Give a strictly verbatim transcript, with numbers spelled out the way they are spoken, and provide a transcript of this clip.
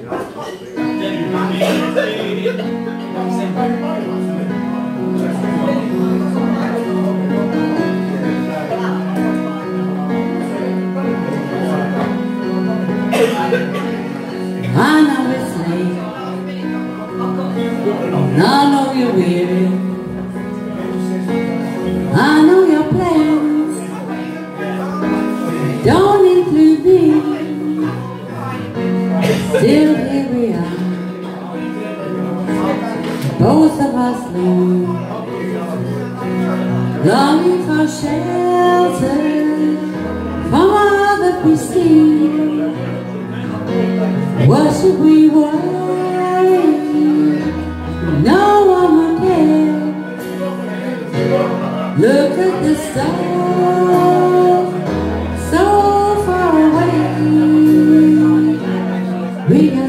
I know it's late, and I know you're weary. I know your plans don't include me. Still here we are, both of us long, longing for shelter from all that we see. What should we worry? No one will care. Look at the stars so far away. We